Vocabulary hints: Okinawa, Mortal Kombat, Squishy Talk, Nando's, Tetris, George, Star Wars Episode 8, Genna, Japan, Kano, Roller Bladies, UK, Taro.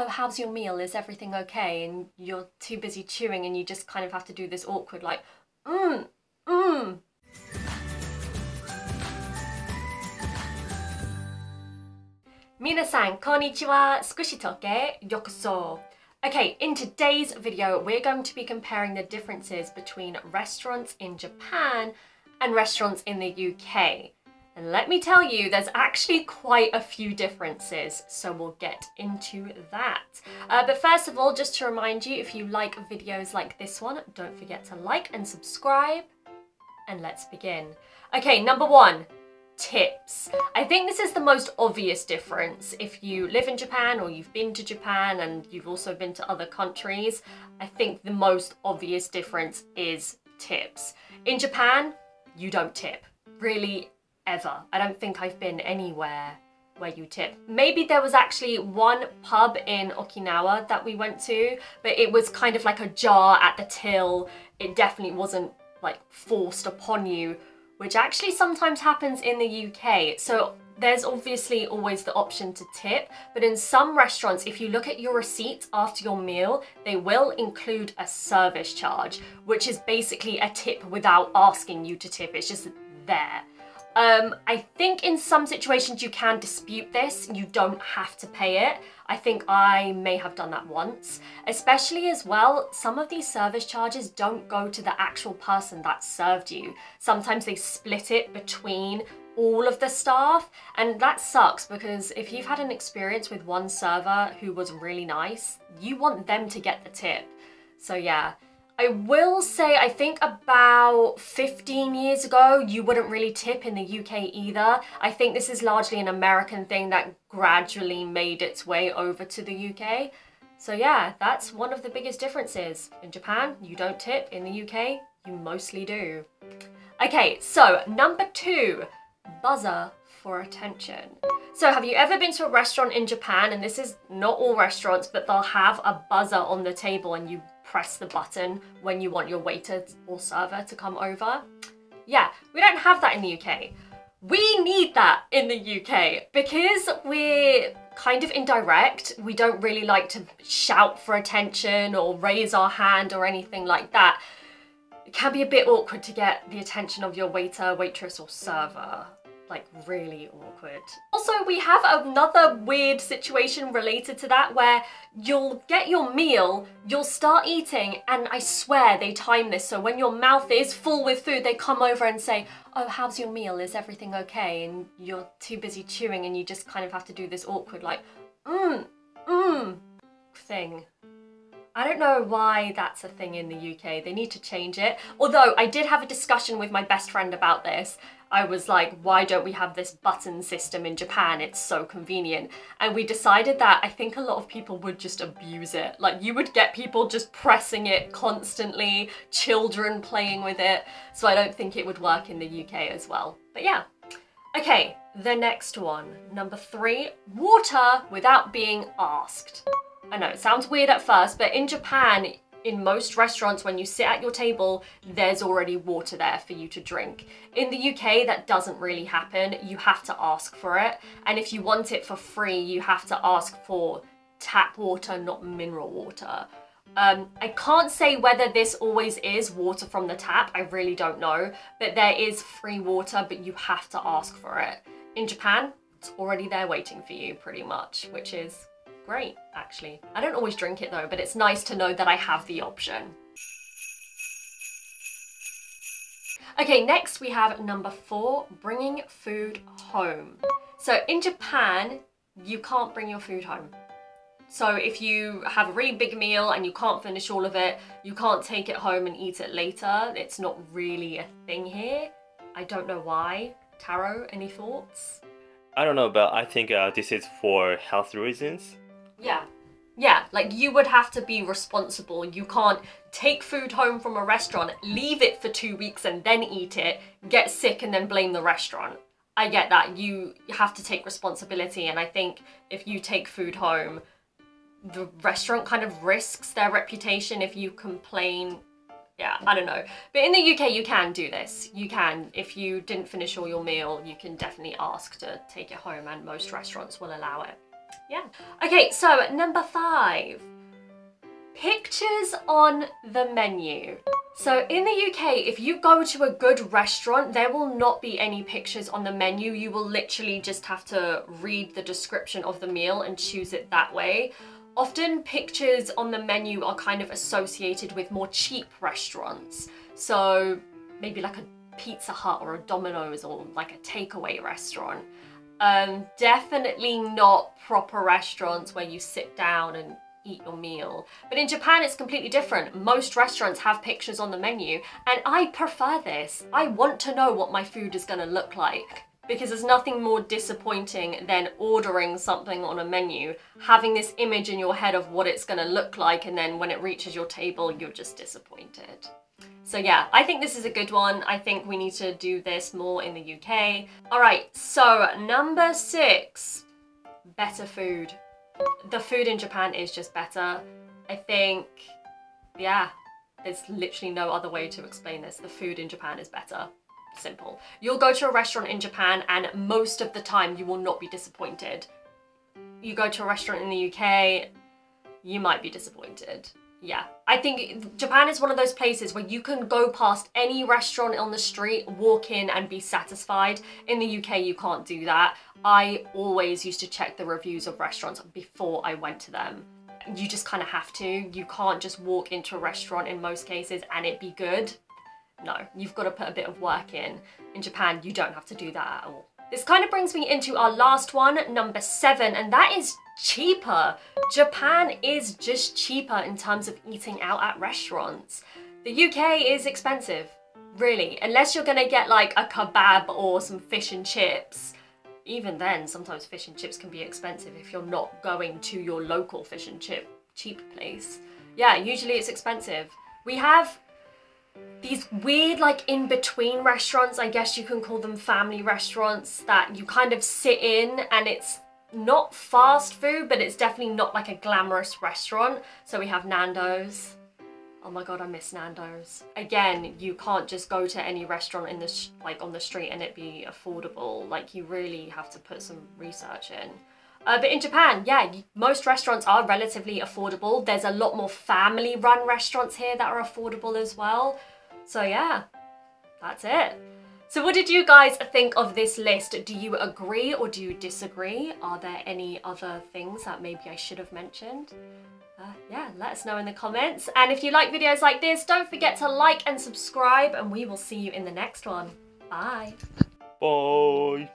oh, how's your meal? Is everything okay? And you're too busy chewing and you just kind of have to do this awkward like, mmm. Minasan, konnichiwa, Squishitoke, yokoso. Okay, in today's video, we're going to be comparing the differences between restaurants in Japan and restaurants in the UK. And let me tell you, there's actually quite a few differences, so we'll get into that. But first of all, just to remind you, if you like videos like this one, don't forget to like and subscribe, and let's begin. Okay, number one. Tips. I think this is the most obvious difference. If you live in Japan or you've been to Japan and you've also been to other countries, I think the most obvious difference is tips. In Japan, you don't tip, really, ever. I don't think I've been anywhere where you tip. Maybe there was actually one pub in Okinawa that we went to, but it was kind of like a jar at the till. It definitely wasn't like forced upon you, which actually sometimes happens in the UK. So there's obviously always the option to tip, but in some restaurants, if you look at your receipt after your meal, they will include a service charge, which is basically a tip without asking you to tip, it's just there. I think in some situations you can dispute this, you don't have to pay it. I think I may have done that once. Especially as well, some of these service charges don't go to the actual person that served you. Sometimes they split it between all of the staff, and that sucks because if you've had an experience with one server who was really nice, you want them to get the tip. So yeah. I will say, I think about 15 years ago, you wouldn't really tip in the UK either. I think this is largely an American thing that gradually made its way over to the UK. So yeah, that's one of the biggest differences. In Japan, you don't tip. In the UK, you mostly do. Okay, so number two, buzzer for attention. So have you ever been to a restaurant in Japan? And this is not all restaurants, but they'll have a buzzer on the table and you press the button when you want your waiter or server to come over. Yeah, we don't have that in the UK. We need that in the UK because we're kind of indirect. We don't really like to shout for attention or raise our hand or anything like that. It can be a bit awkward to get the attention of your waiter, waitress or server. Like really awkward. Also, we have another weird situation related to that where you'll get your meal, you'll start eating, and I swear they time this, so when your mouth is full with food, they come over and say, oh, how's your meal? Is everything okay? And you're too busy chewing and you just kind of have to do this awkward like, thing. I don't know why that's a thing in the UK. They need to change it. Although I did have a discussion with my best friend about this. I was like, why don't we have this button system in Japan? It's so convenient. And we decided that I think a lot of people would just abuse it. Like you would get people just pressing it constantly, children playing with it. So I don't think it would work in the UK as well. But yeah. Okay, the next one. Number three, water without being asked. I know it sounds weird at first, but in Japan, in most restaurants, when you sit at your table, there's already water there for you to drink. In the UK, that doesn't really happen. You have to ask for it. And if you want it for free, you have to ask for tap water, not mineral water. I can't say whether this always is water from the tap. I really don't know. But there is free water, but you have to ask for it. In Japan, it's already there waiting for you pretty much, which is great, actually. I don't always drink it though, but it's nice to know that I have the option. Okay, next we have number four, bringing food home. So in Japan, you can't bring your food home. So if you have a really big meal and you can't finish all of it, you can't take it home and eat it later. It's not really a thing here. I don't know why. Taro, any thoughts? I don't know, but I think this is for health reasons. Yeah, like you would have to be responsible. You can't take food home from a restaurant, leave it for 2 weeks and then eat it, get sick and then blame the restaurant. I get that. You have to take responsibility, and I think if you take food home, the restaurant kind of risks their reputation if you complain. Yeah, I don't know. But in the UK, you can do this. You can. If you didn't finish all your meal, you can definitely ask to take it home and most restaurants will allow it. yeah. Okay, so number 5, pictures on the menu. So in the UK, if you go to a good restaurant, there will not be any pictures on the menu. You will literally just have to read the description of the meal and choose it that way. Often pictures on the menu are kind of associated with more cheap restaurants. So maybe like a Pizza Hut or a Domino's or like a takeaway restaurant. Definitely not proper restaurants where you sit down and eat your meal. But in Japan it's completely different. Most restaurants have pictures on the menu and I prefer this. I want to know what my food is going to look like, because there's nothing more disappointing than ordering something on a menu, having this image in your head of what it's going to look like, and then when it reaches your table you're just disappointed. So yeah, I think this is a good one. I think we need to do this more in the UK. Alright, so number 6, better food. The food in Japan is just better. I think, yeah, there's literally no other way to explain this. The food in Japan is better. Simple. You'll go to a restaurant in Japan and most of the time you will not be disappointed. You go to a restaurant in the UK, you might be disappointed. Yeah, I think Japan is one of those places where you can go past any restaurant on the street, walk in and be satisfied. In the UK, you can't do that. I always used to check the reviews of restaurants before I went to them. You just kind of have to. You can't just walk into a restaurant in most cases and it be good. No, you've got to put a bit of work in. In Japan, you don't have to do that at all. This kind of brings me into our last one, number 7, and that is cheaper. Japan is just cheaper in terms of eating out at restaurants. The UK is expensive, really, unless you're gonna get like a kebab or some fish and chips. Even then, sometimes fish and chips can be expensive if you're not going to your local fish and chip cheap place. Yeah, usually it's expensive. We have these weird like in-between restaurants, I guess you can call them family restaurants, that you kind of sit in and it's not fast food, but it's definitely not like a glamorous restaurant. So we have Nando's. Oh my god, I miss Nando's. Again, you can't just go to any restaurant in the on the street and it be affordable. Like, you really have to put some research in. But in Japan, yeah, most restaurants are relatively affordable. There's a lot more family-run restaurants here that are affordable as well. So yeah, that's it. So what did you guys think of this list? Do you agree or do you disagree? Are there any other things that maybe I should have mentioned? Yeah, let us know in the comments. And if you like videos like this, don't forget to like and subscribe, and we will see you in the next one. Bye. Bye.